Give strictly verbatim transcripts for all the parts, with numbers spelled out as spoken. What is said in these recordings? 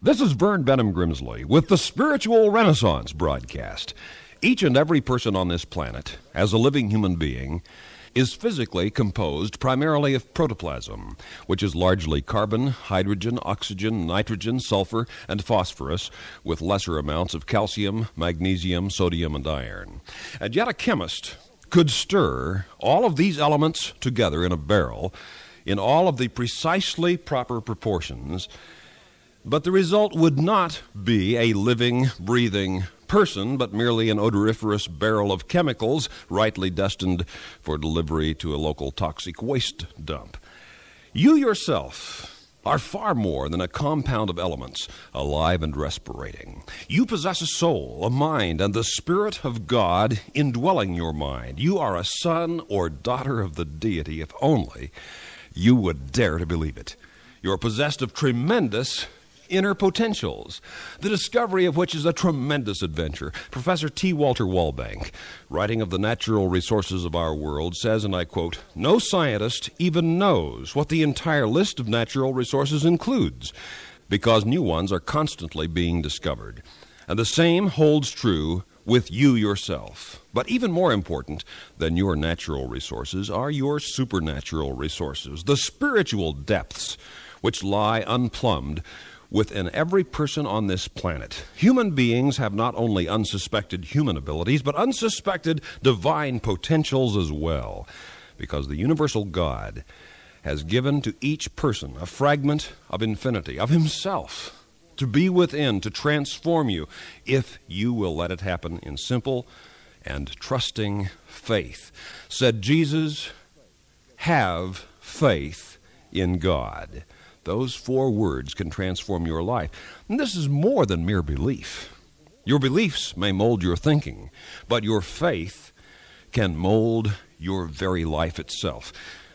This is Vern Bennom Grimsley with the Spiritual Renaissance broadcast. Each and every person on this planet, as a living human being, is physically composed primarily of protoplasm, which is largely carbon, hydrogen, oxygen, nitrogen, sulfur, and phosphorus, with lesser amounts of calcium, magnesium, sodium, and iron. And yet a chemist could stir all of these elements together in a barrel in all of the precisely proper proportions, but the result would not be a living, breathing person, but merely an odoriferous barrel of chemicals rightly destined for delivery to a local toxic waste dump. You yourself are far more than a compound of elements, alive and respirating. You possess a soul, a mind, and the Spirit of God indwelling your mind. You are a son or daughter of the deity, if only you would dare to believe it. You're possessed of tremendous inner potentials, the discovery of which is a tremendous adventure. Professor T. Walter Wallbank, writing of the natural resources of our world, says, and I quote, "No scientist even knows what the entire list of natural resources includes, because new ones are constantly being discovered. And the same holds true with you yourself. But even more important than your natural resources are your supernatural resources, the spiritual depths which lie unplumbed within every person on this planet. Human beings have not only unsuspected human abilities, but unsuspected divine potentials as well, because the universal God has given to each person a fragment of infinity, of himself, to be within, to transform you, if you will let it happen in simple and trusting faith." Said Jesus, "Have faith in God." Those four words can transform your life. And this is more than mere belief. Your beliefs may mold your thinking, but your faith can mold your very life itself.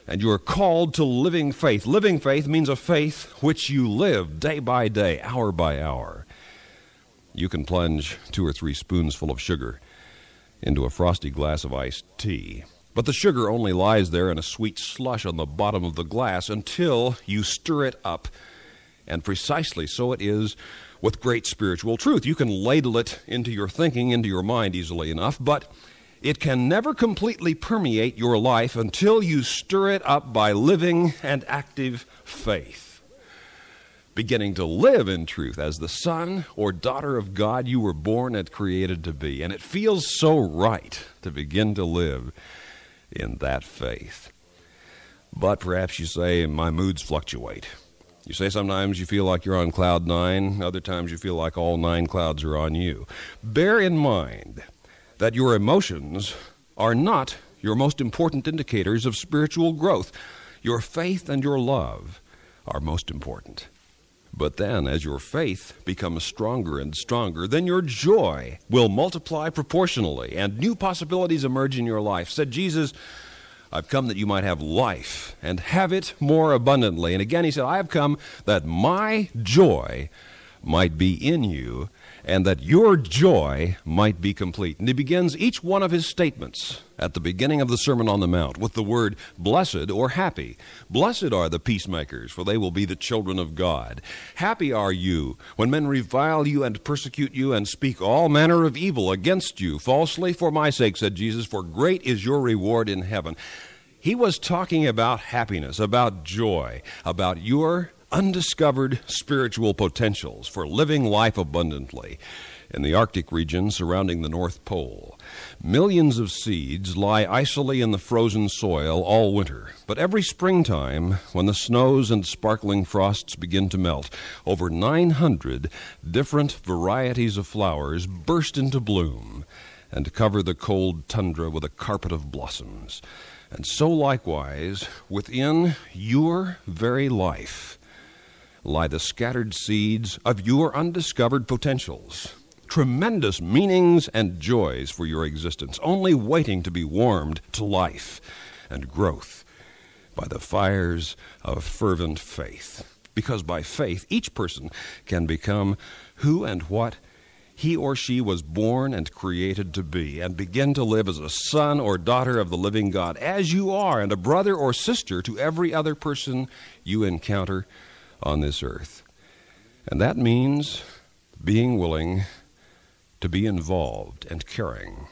And you're called to living faith. Living faith means a faith which you live day by day, hour by hour. You can plunge two or three spoonsful of sugar into a frosty glass of iced tea, but the sugar only lies there in a sweet slush on the bottom of the glass until you stir it up. And precisely so it is with great spiritual truth. You can ladle it into your thinking, into your mind easily enough, but it can never completely permeate your life until you stir it up by living and active faith. Beginning to live in truth as the son or daughter of God you were born and created to be. And it feels so right to begin to live in that faith. But perhaps you say, my moods fluctuate. You say sometimes you feel like you're on cloud nine, other times you feel like all nine clouds are on you. Bear in mind that your emotions are not your most important indicators of spiritual growth. Your faith and your love are most important. But then, as your faith becomes stronger and stronger, then your joy will multiply proportionally, and new possibilities emerge in your life. Said Jesus, "I've come that you might have life, and have it more abundantly." And again he said, "I have come that my joy might be in you, and that your joy might be complete." And he begins each one of his statements at the beginning of the Sermon on the Mount with the word blessed or happy. Blessed are the peacemakers, for they will be the children of God. Happy are you when men revile you and persecute you and speak all manner of evil against you falsely for my sake, said Jesus, for great is your reward in heaven. He was talking about happiness, about joy, about your undiscovered spiritual potentials for living life abundantly. In the Arctic region surrounding the North Pole, millions of seeds lie icily in the frozen soil all winter. But every springtime, when the snows and sparkling frosts begin to melt, over nine hundred different varieties of flowers burst into bloom and cover the cold tundra with a carpet of blossoms. And so likewise, within your very life lie the scattered seeds of your undiscovered potentials, tremendous meanings and joys for your existence, only waiting to be warmed to life and growth by the fires of fervent faith. Because by faith, each person can become who and what he or she was born and created to be, and begin to live as a son or daughter of the living God, as you are, and a brother or sister to every other person you encounter on this earth. And that means being willing to be involved and caring.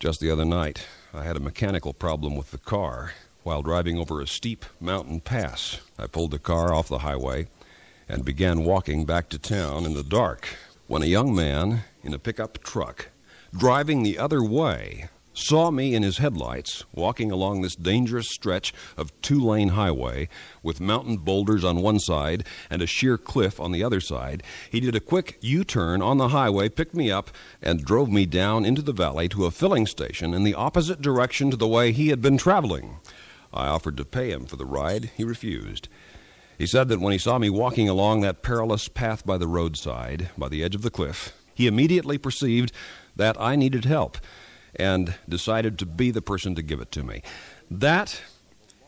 Just the other night, I had a mechanical problem with the car while driving over a steep mountain pass. I pulled the car off the highway and began walking back to town in the dark when a young man in a pickup truck driving the other way saw me in his headlights walking along this dangerous stretch of two-lane highway with mountain boulders on one side and a sheer cliff on the other side. He did a quick U-turn on the highway, picked me up, and drove me down into the valley to a filling station in the opposite direction to the way he had been traveling. I offered to pay him for the ride. He refused. He said that when he saw me walking along that perilous path by the roadside, by the edge of the cliff, he immediately perceived that I needed help and decided to be the person to give it to me. That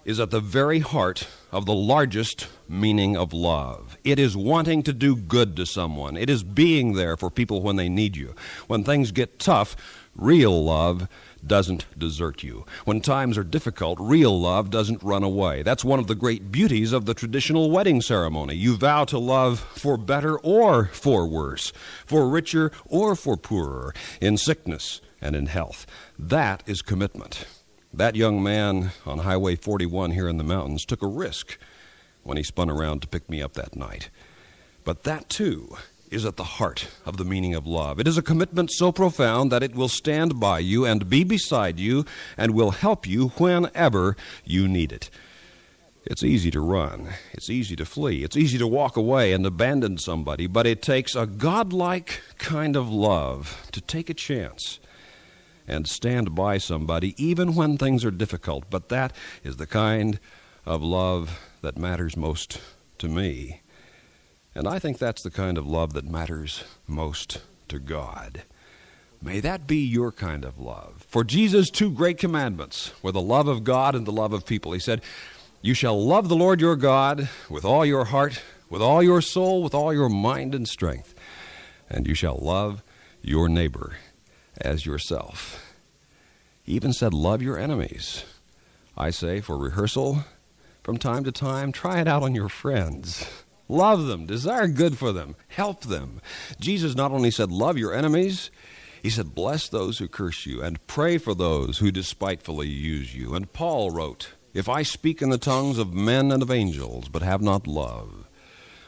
is at the very heart of the largest meaning of love. It is wanting to do good to someone. It is being there for people when they need you. When things get tough, real love doesn't desert you. When times are difficult, real love doesn't run away. That's one of the great beauties of the traditional wedding ceremony. You vow to love for better or for worse, for richer or for poorer, in sickness and in health. That is commitment. That young man on Highway forty-one here in the mountains took a risk when he spun around to pick me up that night. But that, too, is at the heart of the meaning of love. It is a commitment so profound that it will stand by you and be beside you and will help you whenever you need it. It's easy to run. It's easy to flee. It's easy to walk away and abandon somebody, but it takes a godlike kind of love to take a chance and stand by somebody even when things are difficult. But that is the kind of love that matters most to me. And I think that's the kind of love that matters most to God. May that be your kind of love. For Jesus' two great commandments were the love of God and the love of people. He said, you shall love the Lord your God with all your heart, with all your soul, with all your mind and strength. And you shall love your neighbor as yourself. He even said, love your enemies. I say, for rehearsal, from time to time, try it out on your friends. Love them, desire good for them, help them. Jesus not only said, love your enemies, he said, bless those who curse you and pray for those who despitefully use you. And Paul wrote, if I speak in the tongues of men and of angels, but have not love,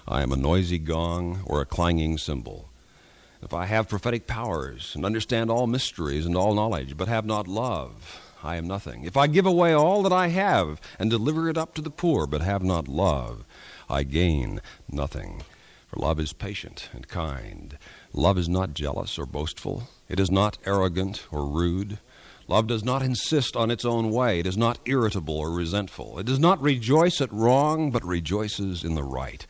I am a noisy gong or a clanging cymbal. If I have prophetic powers and understand all mysteries and all knowledge, but have not love, I am nothing. If I give away all that I have and deliver it up to the poor, but have not love, I gain nothing. For love is patient and kind. Love is not jealous or boastful. It is not arrogant or rude. Love does not insist on its own way. It is not irritable or resentful. It does not rejoice at wrong, but rejoices in the right.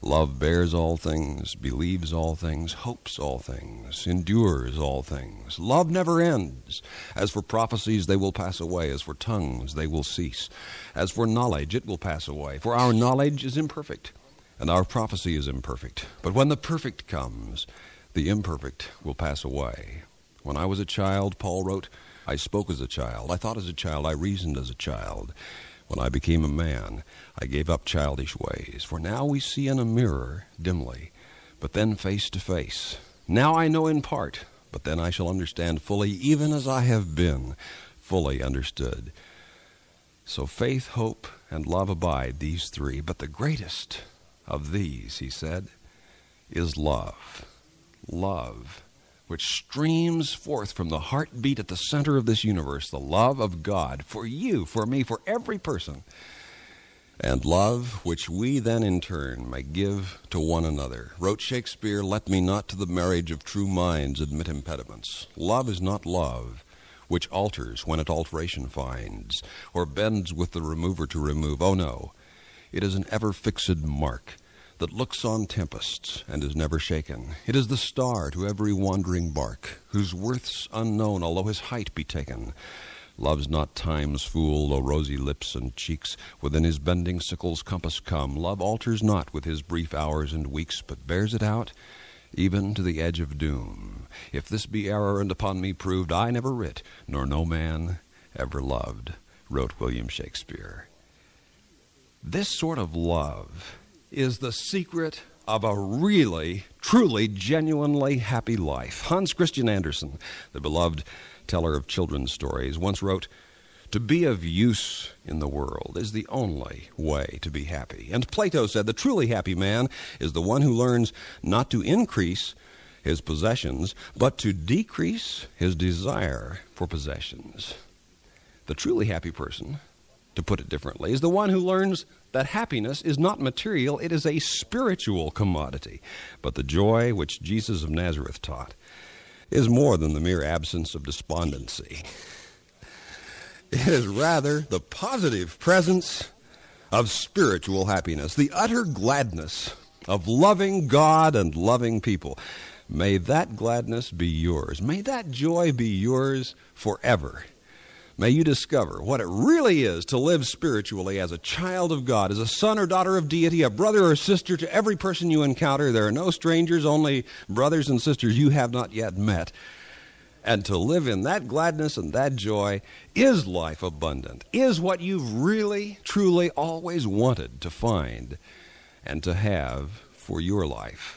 Love bears all things, believes all things, hopes all things, endures all things. Love never ends. As for prophecies, they will pass away. As for tongues, they will cease. As for knowledge, it will pass away. For our knowledge is imperfect, and our prophecy is imperfect. But when the perfect comes, the imperfect will pass away. When I was a child, Paul wrote, I spoke as a child, I thought as a child, I reasoned as a child. When I became a man, I gave up childish ways. For now we see in a mirror dimly, but then face to face. Now I know in part, but then I shall understand fully, even as I have been fully understood. So faith, hope, and love abide, these three. But the greatest of these, he said, is love. Love, which streams forth from the heartbeat at the center of this universe, the love of God for you, for me, for every person, and love which we then in turn may give to one another. Wrote Shakespeare, let me not to the marriage of true minds admit impediments. Love is not love which alters when it alteration finds, or bends with the remover to remove. Oh no, it is an ever-fixed mark that looks on tempests and is never shaken. It is the star to every wandering bark, whose worth's unknown, although his height be taken. Love's not time's fool, though rosy lips and cheeks within his bending sickle's compass come. Love alters not with his brief hours and weeks, but bears it out even to the edge of doom. If this be error and upon me proved, I never writ, nor no man ever loved, wrote William Shakespeare. This sort of love is the secret of a really, truly, genuinely happy life. Hans Christian Andersen, the beloved teller of children's stories, once wrote, "To be of use in the world is the only way to be happy." And Plato said, "The truly happy man is the one who learns not to increase his possessions, but to decrease his desire for possessions." The truly happy person, to put it differently, is the one who learns that happiness is not material, it is a spiritual commodity. But the joy which Jesus of Nazareth taught is more than the mere absence of despondency. It is rather the positive presence of spiritual happiness, the utter gladness of loving God and loving people. May that gladness be yours. May that joy be yours forever. May you discover what it really is to live spiritually as a child of God, as a son or daughter of deity, a brother or sister to every person you encounter. There are no strangers, only brothers and sisters you have not yet met. And to live in that gladness and that joy is life abundant, is what you've really, truly always wanted to find and to have for your life.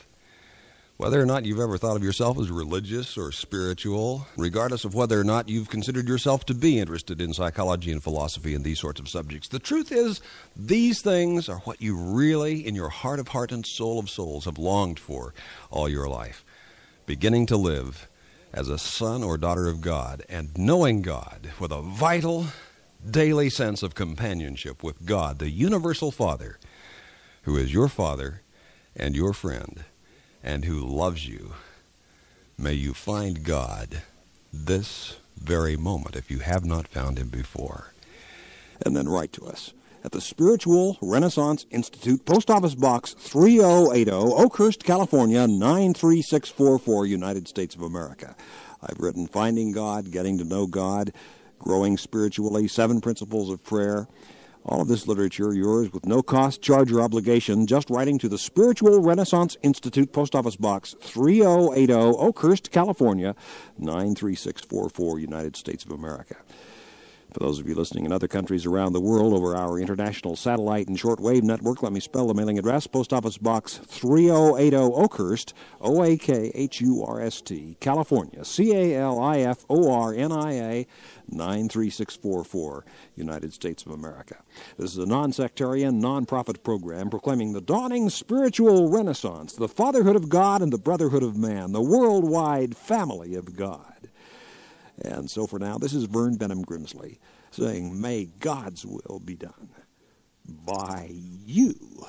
Whether or not you've ever thought of yourself as religious or spiritual, regardless of whether or not you've considered yourself to be interested in psychology and philosophy and these sorts of subjects, the truth is these things are what you really, in your heart of heart and soul of souls, have longed for all your life. Beginning to live as a son or daughter of God and knowing God with a vital, daily sense of companionship with God, the universal Father, who is your Father and your friend, and who loves you. May you find God this very moment, if you have not found him before. And then write to us at the Spiritual Renaissance Institute, Post Office Box three oh eight oh, Oakhurst, California, nine three six four four, United States of America. I've written Finding God, Getting to Know God, Growing Spiritually, Seven Principles of Prayer. All of this literature, yours with no cost, charge, or obligation, just writing to the Spiritual Renaissance Institute, Post Office Box three oh eight oh, Oakhurst, California, nine three six four four, United States of America. For those of you listening in other countries around the world over our international satellite and shortwave network, let me spell the mailing address, Post Office Box three oh eight oh, Oakhurst, O A K H U R S T, California, C A L I F O R N I A, nine three six four four, United States of America. This is a non-sectarian, non-profit program proclaiming the dawning spiritual renaissance, the fatherhood of God and the brotherhood of man, the worldwide family of God. And so for now, this is Vern Bennom Grimsley saying, may God's will be done by you.